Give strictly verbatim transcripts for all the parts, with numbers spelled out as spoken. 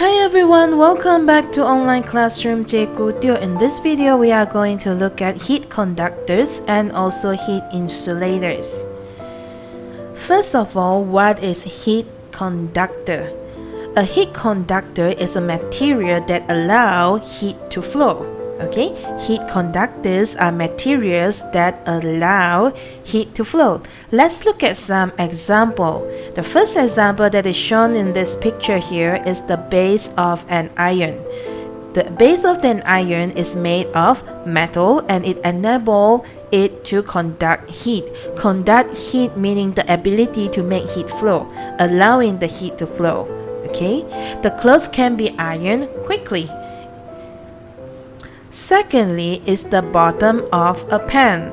Hi everyone, welcome back to Online Classroom Cikgu Teo. In this video, we are going to look at heat conductors and also heat insulators. First of all, what is heat conductor? A heat conductor is a material that allows heat to flow. Okay, heat conductors are materials that allow heat to flow. Let's look at some example. The first example that is shown in this picture here is the base of an iron. The base of an iron is made of metal and it enables it to conduct heat. Conduct heat meaning the ability to make heat flow, allowing the heat to flow. Okay, the clothes can be ironed quickly. Secondly is the bottom of a pen.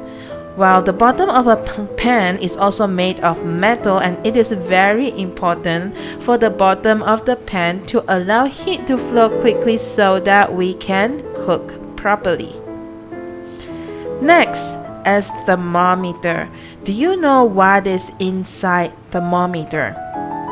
While the bottom of a pen is also made of metal and it is very important for the bottom of the pen to allow heat to flow quickly so that we can cook properly. Next is thermometer. Do you know what is inside thermometer?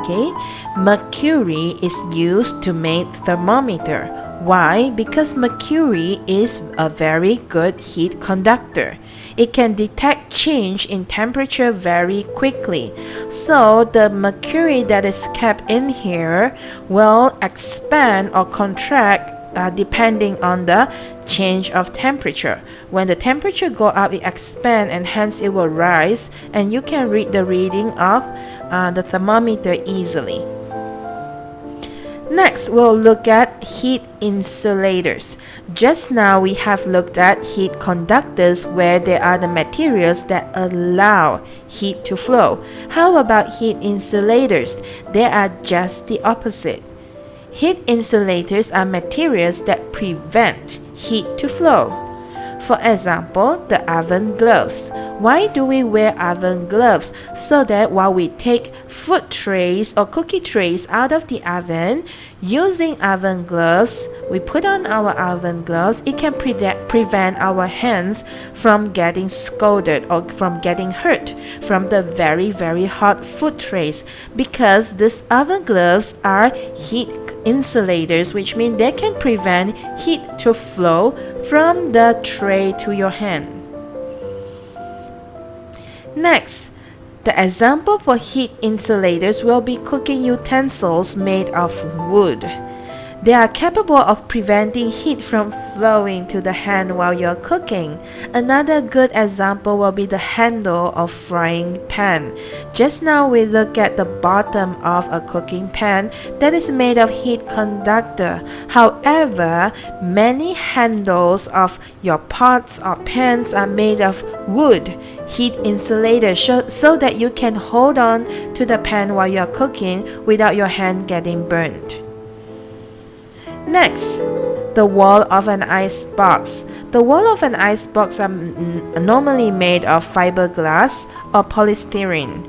Okay, mercury is used to make thermometer. Why? Because mercury is a very good heat conductor. It can detect change in temperature very quickly. So the mercury that is kept in here will expand or contract uh, depending on the change of temperature. When the temperature goes up, it expands and hence it will rise, and you can read the reading of uh, the thermometer easily. Next, we'll look at heat insulators. Just now, we have looked at heat conductors where they are the materials that allow heat to flow. How about heat insulators? They are just the opposite. Heat insulators are materials that prevent heat to flow. For example, the oven gloves. Why do we wear oven gloves? So that while we take food trays or cookie trays out of the oven, using oven gloves, we put on our oven gloves, it can pre prevent our hands from getting scalded or from getting hurt from the very, very hot food trays, because these oven gloves are heat insulators, which means they can prevent heat to flow from the tray to your hand. Next, the example for heat insulators will be cooking utensils made of wood. They are capable of preventing heat from flowing to the hand while you're cooking. Another good example will be the handle of frying pan. Just now we look at the bottom of a cooking pan that is made of heat conductor. However, many handles of your pots or pans are made of wood, heat insulator, so that you can hold on to the pan while you're cooking without your hand getting burnt. Next, the wall of an ice box. The wall of an ice box are normally made of fiberglass or polystyrene.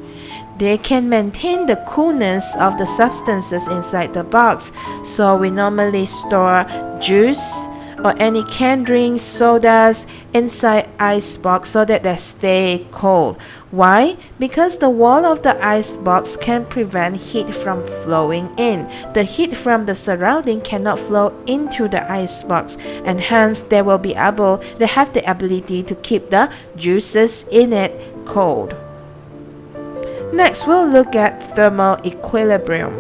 They can maintain the coolness of the substances inside the box. So we normally store juice or any canned drinks, sodas inside ice box so that they stay cold. Why? Because the wall of the ice box can prevent heat from flowing in. The heat from the surrounding cannot flow into the ice box, and hence they will be able, they have the ability to keep the juices in it cold. Next, we'll look at thermal equilibrium.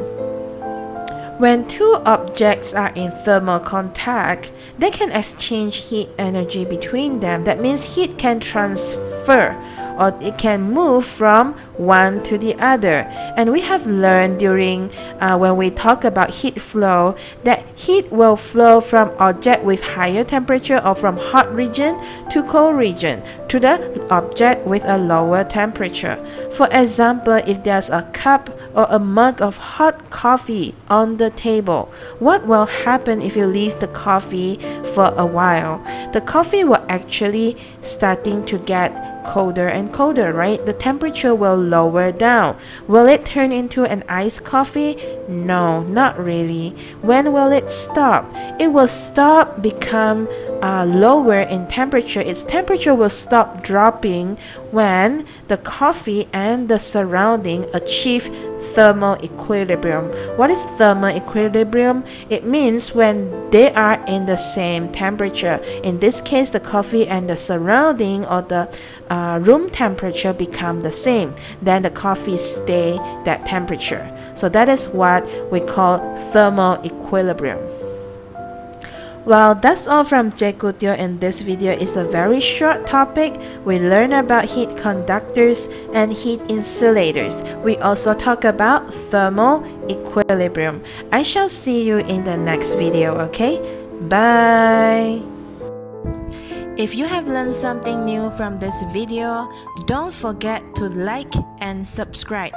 When two objects are in thermal contact, they can exchange heat energy between them. That means heat can transfer, or it can move from one to the other. And we have learned during uh, when we talk about heat flow that heat will flow from object with higher temperature or from hot region to cold region to the object with a lower temperature. For example, if there's a cup or a mug of hot coffee on the table, what will happen if you leave the coffee for a while? The coffee will actually starting to get colder and colder, right? The temperature will lower down. Will it turn into an iced coffee? No, not really. When will it stop? It will stop become uh, lower in temperature, its temperature will stop dropping when the coffee and the surrounding achieve thermal equilibrium. What is thermal equilibrium? It means when they are in the same temperature. In this case, the coffee and the surrounding or the uh, room temperature become the same. Then the coffee stay that temperature. So that is what we call thermal equilibrium. Well, that's all from Cikgu Teo in this video. It's a very short topic. We learn about heat conductors and heat insulators. We also talk about thermal equilibrium. I shall see you in the next video, okay? Bye! If you have learned something new from this video, don't forget to like and subscribe.